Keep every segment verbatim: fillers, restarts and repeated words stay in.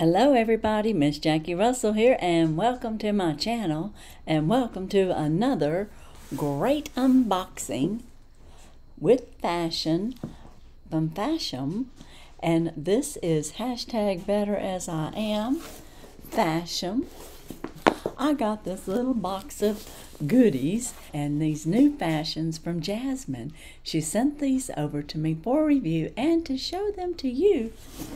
Hello everybody, Miss Jackie Russell here, and welcome to my channel, and welcome to another great unboxing with fashion from Fashion, and this is hashtag better as I am fashion. I got this little box of goodies and these new fashions from Jasmine. She sent these over to me for review and to show them to you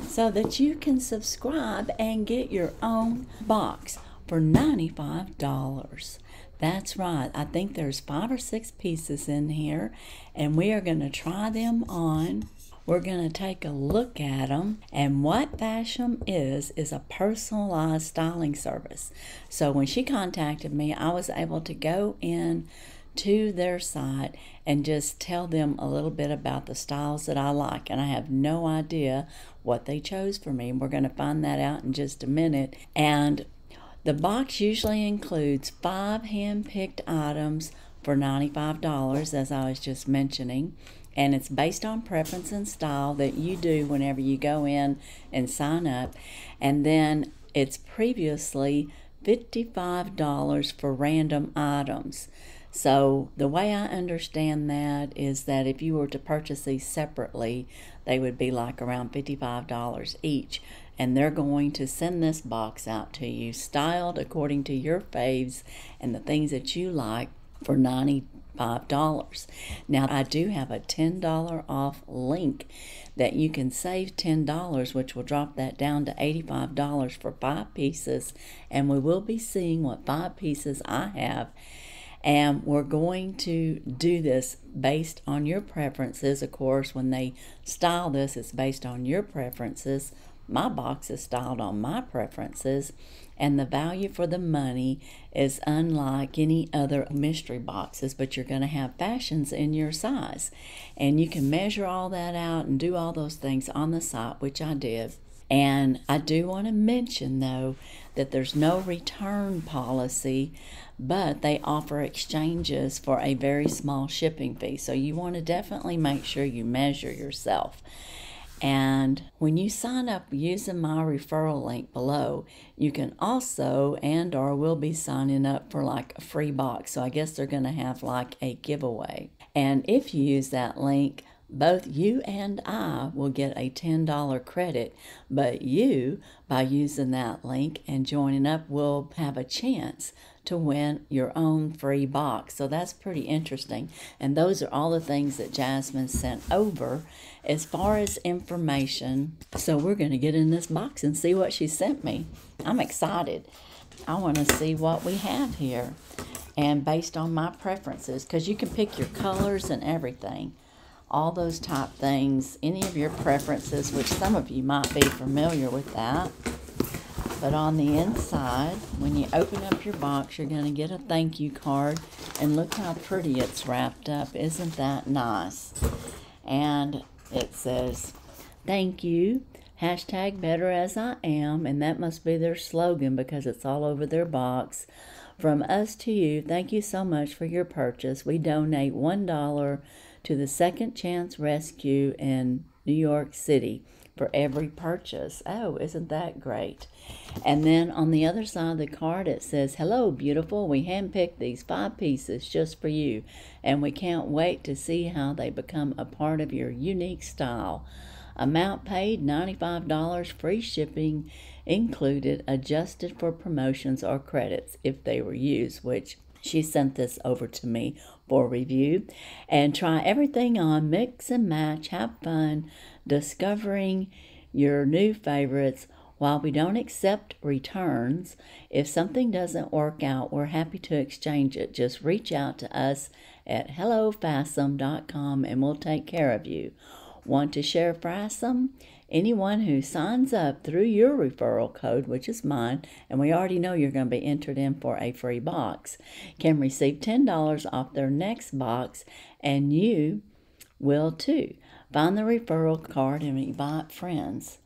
so that you can subscribe and get your own box for ninety-five dollars. That's right, I think there's five or six pieces in here, and we are going to try them on. We're going to take a look at them, and what Fashion is is a personalized styling service. So when she contacted me, I was able to go in to their site and just tell them a little bit about the styles that I like, and I have no idea what they chose for me. We're going to find that out in just a minute. And the box usually includes five hand-picked items for ninety-five dollars, as I was just mentioning. And it's based on preference and style that you do whenever you go in and sign up. And then it's previously fifty-five dollars for random items. So the way I understand that is that if you were to purchase these separately, they would be like around fifty-five dollars each. And they're going to send this box out to you, styled according to your faves and the things that you like, for ninety-five dollars. Now, I do have a ten dollar off link that you can save ten dollars, which will drop that down to eighty-five dollars for five pieces. And we will be seeing what five pieces I have. And we're going to do this based on your preferences. Of course, when they style this, it's based on your preferences. My box is styled on my preferences, and the value for the money is unlike any other mystery boxes, but you're going to have fashions in your size, and you can measure all that out and do all those things on the site, which I did. And I do want to mention, though, that there's no return policy, but they offer exchanges for a very small shipping fee, so you want to definitely make sure you measure yourself. And when you sign up using my referral link below, you can also and or will be signing up for like a free box. So I guess they're going to have like a giveaway. And if you use that link, both you and I will get a ten dollar credit, but you, by using that link and joining up, will have a chance to win your own free box. So that's pretty interesting. And those are all the things that Jasmine sent over as far as information. So we're going to get in this box and see what she sent me. I'm excited. I want to see what we have here, and based on my preferences, because you can pick your colors and everything. All those type things, any of your preferences, which some of you might be familiar with that. But on the inside, when you open up your box, you're going to get a thank you card. And look how pretty it's wrapped up. Isn't that nice? And it says, thank you, hashtag better as I am. And that must be their slogan because it's all over their box. From us to you, thank you so much for your purchase. We donate one dollar to the Second Chance Rescue in New York City for every purchase. Oh, isn't that great? And then on the other side of the card, it says, hello, beautiful. We handpicked these five pieces just for you, and we can't wait to see how they become a part of your unique style. Amount paid, ninety-five dollars, free shipping included, adjusted for promotions or credits if they were used, which she sent this over to me for review. And try everything on, mix and match, have fun discovering your new favorites. While we don't accept returns, if something doesn't work out, we're happy to exchange it. Just reach out to us at hello fasum dot com and we'll take care of you. Want to share Fasum? Anyone who signs up through your referral code, which is mine, and we already know you're going to be entered in for a free box, can receive ten dollars off their next box, and you will too. Find the referral card and invite friends.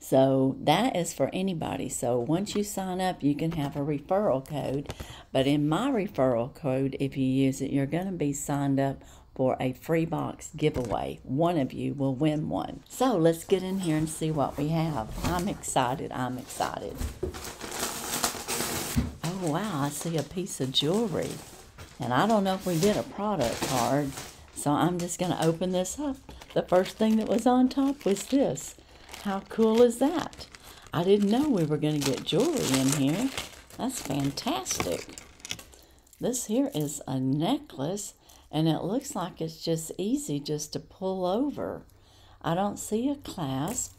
So that is for anybody. So once you sign up, you can have a referral code. But in my referral code, if you use it, you're going to be signed up for a free box giveaway. One of you will win one. So let's get in here and see what we have. I'm excited. I'm excited. Oh, wow. I see a piece of jewelry. And I don't know if we did a product card. So I'm just going to open this up. The first thing that was on top was this. How cool is that? I didn't know we were going to get jewelry in here. That's fantastic. This here is a necklace. And it looks like it's just easy just to pull over. I don't see a clasp,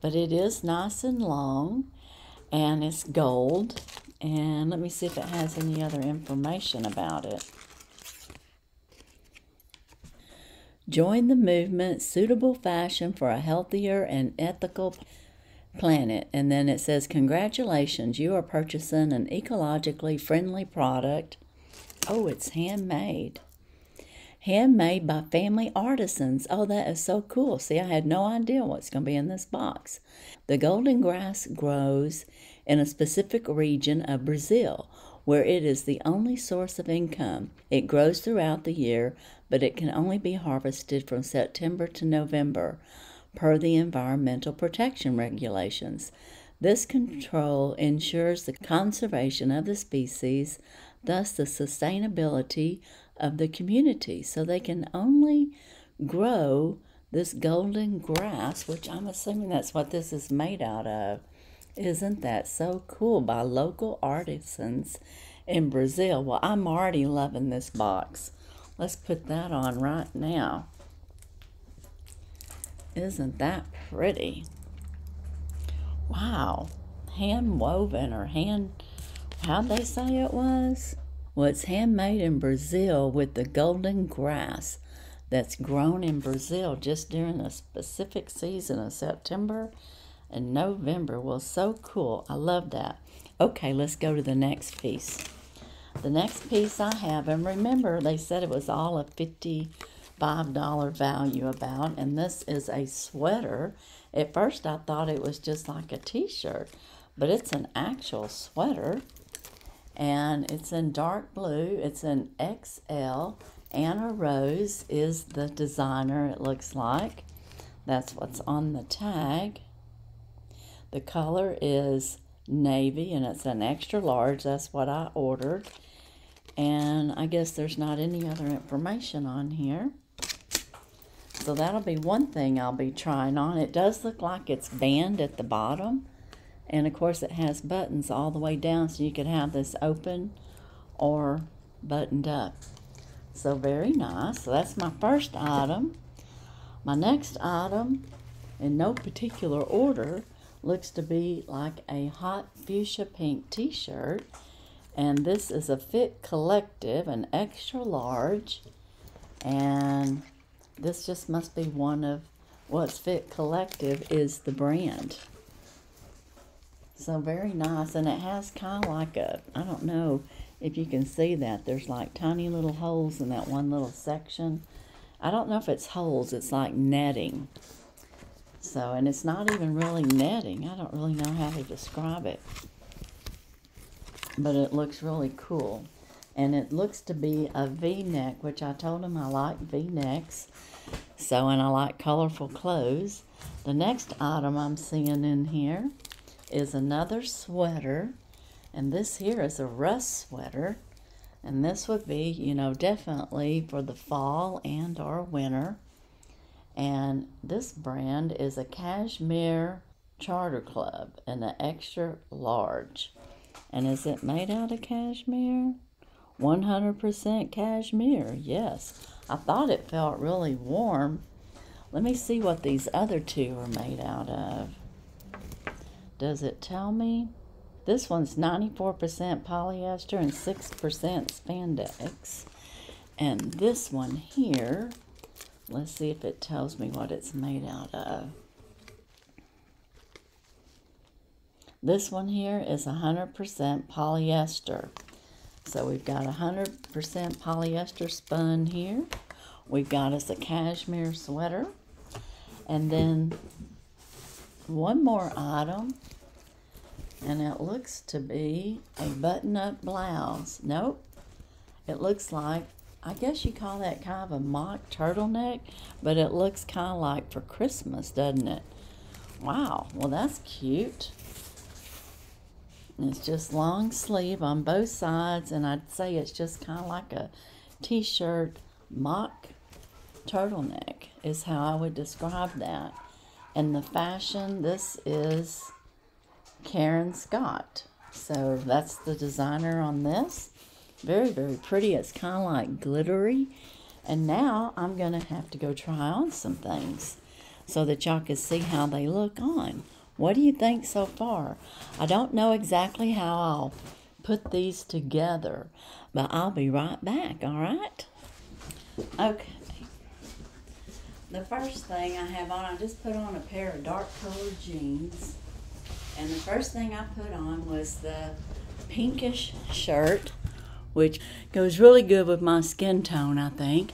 but it is nice and long, and it's gold. And let me see if it has any other information about it. Join the movement, suitable fashion for a healthier and ethical planet. And then it says, congratulations, you are purchasing an ecologically friendly product. Oh, it's handmade. Handmade by family artisans. Oh, that is so cool. See, I had no idea what's going to be in this box. The golden grass grows in a specific region of Brazil, where it is the only source of income. It grows throughout the year, but it can only be harvested from September to November, per the environmental protection regulations. This control ensures the conservation of the species, thus the sustainability of the community. So they can only grow this golden grass, which I'm assuming that's what this is made out of. Isn't that so cool? By local artisans in Brazil. Well, I'm already loving this box. Let's put that on right now. Isn't that pretty? Wow. Hand woven or hand, how'd they say it was? Well, it's handmade in Brazil with the golden grass that's grown in Brazil just during the specific season of September and November. Well, so cool. I love that. Okay, let's go to the next piece. The next piece I have, and remember they said it was all a fifty-five dollar value about, and this is a sweater. At first I thought it was just like a t-shirt, but it's an actual sweater. And it's in dark blue. It's an X L. Anna Rose is the designer, it looks like. That's what's on the tag. The color is navy, and it's an extra large. That's what I ordered. And I guess there's not any other information on here. So that'll be one thing I'll be trying on. It does look like it's band at the bottom. And, of course, it has buttons all the way down, so you could have this open or buttoned up. So, very nice. So, that's my first item. My next item, in no particular order, looks to be like a hot fuchsia pink t-shirt. And this is a Fit Collective, an extra large. And this just must be one of what's Fit Collective is the brand. So very nice, and it has kind of like a, I don't know if you can see that, there's like tiny little holes in that one little section. I don't know if it's holes, it's like netting. So, and it's not even really netting. I don't really know how to describe it. But it looks really cool. And it looks to be a V-neck, which I told them I like V-necks. So, and I like colorful clothes. The next item I'm seeing in here is another sweater, and this here is a rust sweater, and this would be, you know, definitely for the fall and or winter. And this brand is a cashmere Charter Club and an extra large. And is it made out of cashmere? one hundred percent cashmere. Yes, I thought it felt really warm. Let me see what these other two are made out of. Does it tell me? This one's ninety-four percent polyester and six percent spandex. And this one here, let's see if it tells me what it's made out of. This one here is one hundred percent polyester. So we've got one hundred percent polyester spun here. We've got us a cashmere sweater. And then one more item, and it looks to be a button-up blouse. Nope, it looks like I guess you call that kind of a mock turtleneck, but it looks kind of like for Christmas, doesn't it? Wow, well that's cute. And it's just long sleeve on both sides, and I'd say it's just kind of like a t-shirt mock turtleneck is how I would describe that. And the fashion, this is Karen Scott. So that's the designer on this. Very, very pretty. It's kind of like glittery. And now I'm going to have to go try on some things so that y'all can see how they look on. What do you think so far? I don't know exactly how I'll put these together, but I'll be right back, all right? Okay. The first thing I have on, I just put on a pair of dark colored jeans. And the first thing I put on was the pinkish shirt, which goes really good with my skin tone, I think.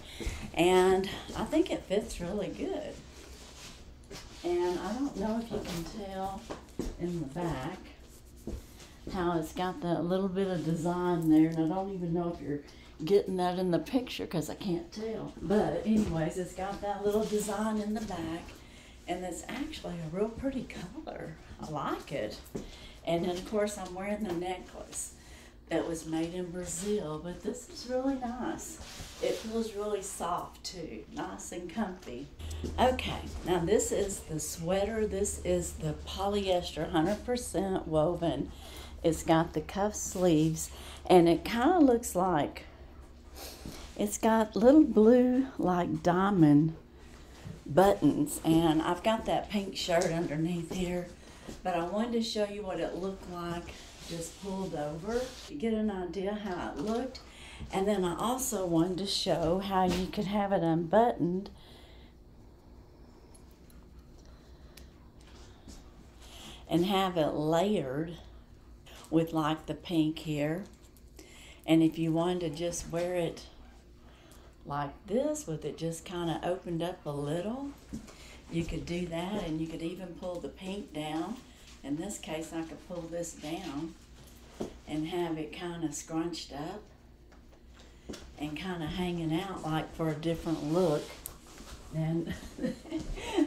And I think it fits really good. And I don't know if you can tell in the back how it's got that little bit of design there. And I don't even know if you're getting that in the picture because I can't tell. But anyways, it's got that little design in the back. And it's actually a real pretty color. I like it. And then, of course, I'm wearing a necklace that was made in Brazil. But this is really nice. It feels really soft, too. Nice and comfy. Okay, now this is the sweater. This is the polyester, one hundred percent woven. It's got the cuff sleeves. And it kind of looks like it's got little blue, like, diamond buttons, and I've got that pink shirt underneath here, but I wanted to show you what it looked like just pulled over to get an idea how it looked. And then I also wanted to show how you could have it unbuttoned and have it layered with like the pink here, and if you wanted to just wear it like this with it just kind of opened up a little, you could do that. And you could even pull the pink down. In this case, I could pull this down and have it kind of scrunched up and kind of hanging out like for a different look. And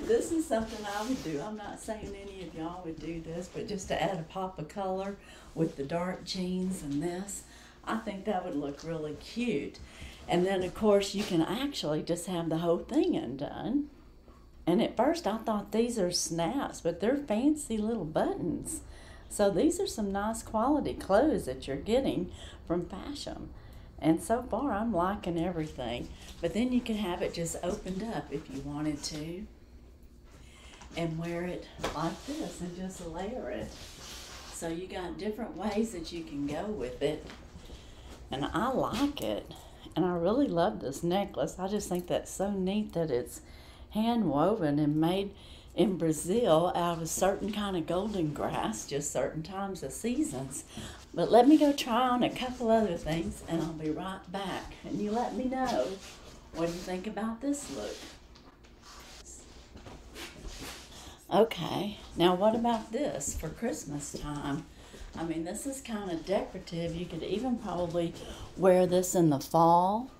this is something I would do. I'm not saying any of y'all would do this, but just to add a pop of color with the dark jeans and this, I think that would look really cute. And then, of course, you can actually just have the whole thing undone. And at first I thought these are snaps, but they're fancy little buttons. So these are some nice quality clothes that you're getting from Fashion. And so far I'm liking everything. But then you can have it just opened up if you wanted to. And wear it like this and just layer it. So you got different ways that you can go with it. And I like it. And I really love this necklace. I just think that's so neat that it's hand woven and made in Brazil out of a certain kind of golden grass, just certain times of seasons. But let me go try on a couple other things and I'll be right back. And you let me know what you think about this look. Okay, now what about this for Christmas time? I mean, this is kind of decorative. You could even probably wear this in the fall.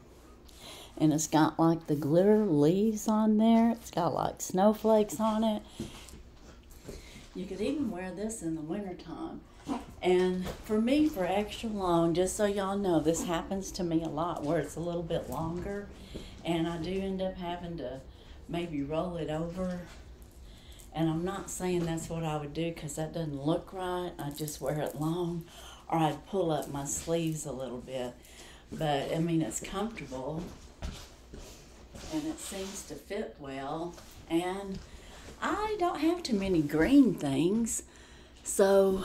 And it's got like the glitter leaves on there. It's got like snowflakes on it. You could even wear this in the wintertime. And for me, for extra long, just so y'all know, this happens to me a lot where it's a little bit longer. And I do end up having to maybe roll it over. And I'm not saying that's what I would do because that doesn't look right. I just wear it long, or I'd pull up my sleeves a little bit. But I mean, it's comfortable and it seems to fit well. And I don't have too many green things. So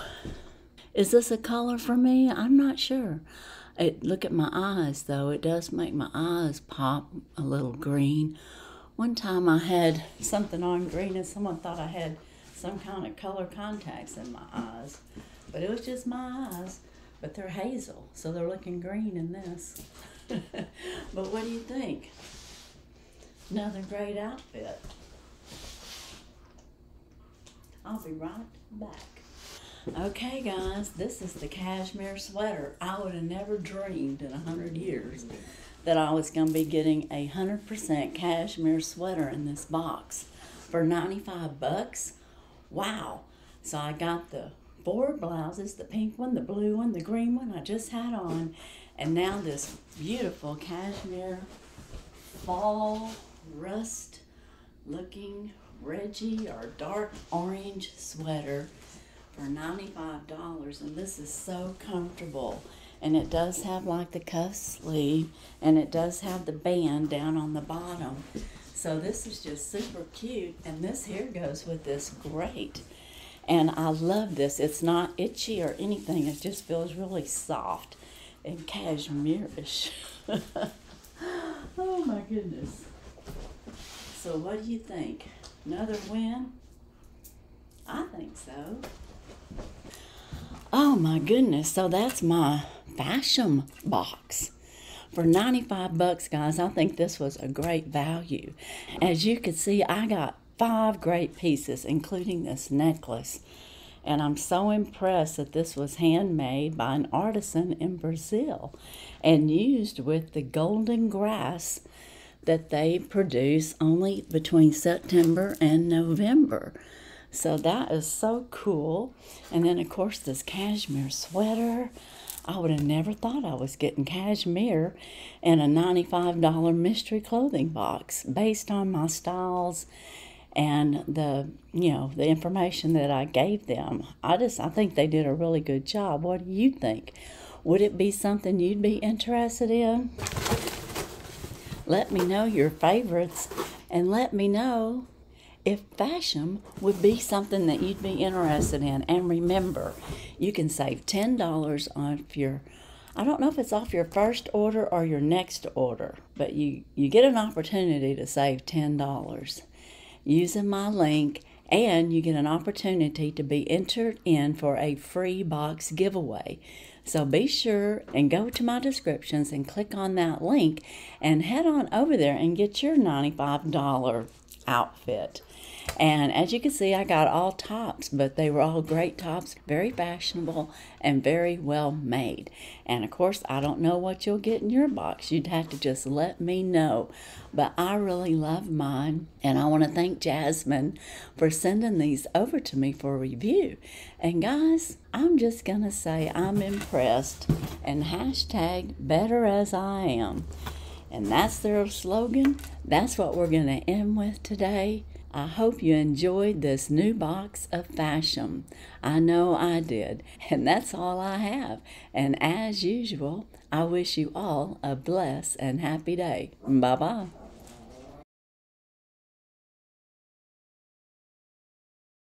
is this a color for me? I'm not sure. It, look at my eyes though. It does make my eyes pop a little green. One time I had something on green and someone thought I had some kind of color contacts in my eyes, but it was just my eyes, but they're hazel, so they're looking green in this. But what do you think? Another great outfit. I'll be right back. Okay guys, this is the cashmere sweater. I would have never dreamed in a hundred years that I was going to be getting a one hundred percent cashmere sweater in this box for ninety-five bucks. Wow. So I got the four blouses, the pink one, the blue one, the green one I just had on, and now this beautiful cashmere fall rust looking Reggie or dark orange sweater for ninety-five dollars, and this is so comfortable, and it does have like the cuff sleeve, and it does have the band down on the bottom, so this is just super cute. And this here goes with this great, and I love this. It's not itchy or anything, it just feels really soft and cashmere-ish. Oh my goodness. So what do you think? Another win? I think so. Oh my goodness, so that's my fashion box for ninety-five bucks, guys. I think this was a great value. As you can see, I got five great pieces, including this necklace, and I'm so impressed that this was handmade by an artisan in Brazil and used with the golden grass that they produce only between September and November. So that is so cool. And then of course this cashmere sweater. I would have never thought I was getting cashmere in a ninety-five dollar mystery clothing box based on my styles and the, you know, the information that I gave them. I just, I think they did a really good job. What do you think? Would it be something you'd be interested in? Let me know your favorites, and let me know if fashion would be something that you'd be interested in. And remember, you can save ten dollars off your, I don't know if it's off your first order or your next order, but you, you get an opportunity to save ten dollars using my link, and you get an opportunity to be entered in for a free box giveaway. So be sure and go to my descriptions and click on that link and head on over there and get your ninety-five dollar outfit. And as you can see, I got all tops, but they were all great tops, very fashionable and very well made. And of course, I don't know what you'll get in your box. You'd have to just let me know. But I really love mine, and I want to thank Jasmine for sending these over to me for review. And guys, I'm just going to say I'm impressed, and hashtag better as I am. And that's their slogan. That's what we're going to end with today. I hope you enjoyed this new box of fashion. I know I did. And that's all I have. And as usual, I wish you all a blessed and happy day. Bye-bye.